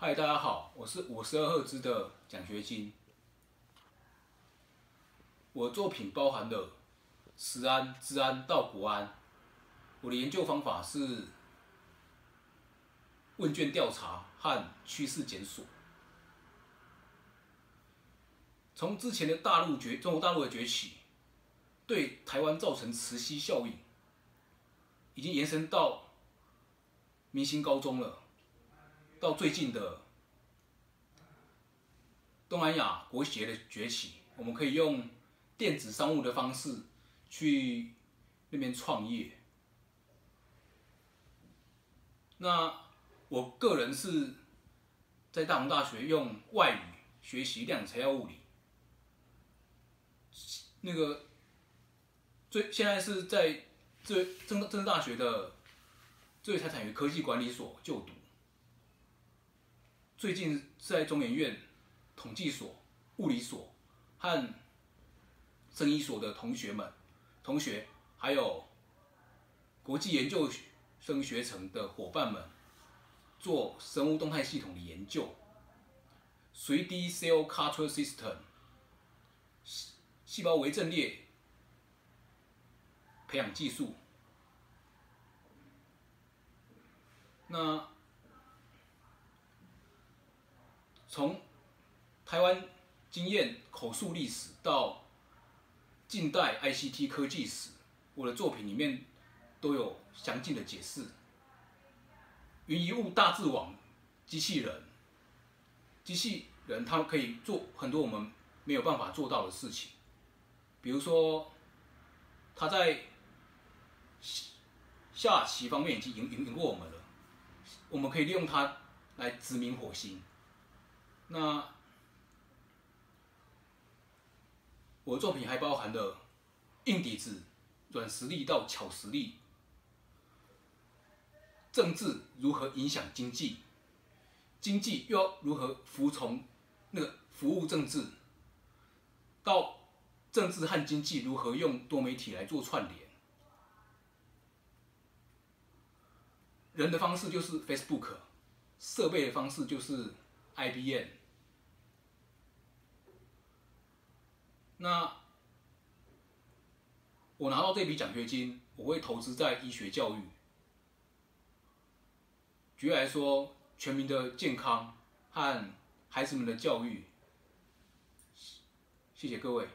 嗨，大家好，我是52赫兹的奖学金。我的作品包含了食安、治安到国安。我的研究方法是问卷调查和趋势检索。从之前的中国大陆的崛起，对台湾造成磁吸效应，已经延伸到明星高中了。 到最近的东南亚国协的崛起，我们可以用电子商务的方式去那边创业。那我个人是在大同大学用外语学习量子材料物理，现在是在政治大学的智慧财产与科技管理所就读。 最近是在中研院统计所、物理所和生医所的同学，还有国际研究生学程的伙伴们，做生物动态系统的研究 ，3D cell culture system， 细胞微阵列培养技术。那 从台湾经验、口述历史到近代 ICT 科技史，我的作品里面都有详尽的解释。云一物大智网机器人它可以做很多我们没有办法做到的事情，比如说它在下棋方面已经赢过我们了，我们可以利用它来殖民火星。 那我的作品还包含了硬底子、软实力到巧实力，政治如何影响经济，经济又要如何服务政治，到政治和经济如何用多媒体来做串联。人的方式就是 Facebook， 设备的方式就是 IBM。 那我拿到这笔奖学金，我会投资在医学教育。举例来说，全民的健康和孩子们的教育。谢谢各位。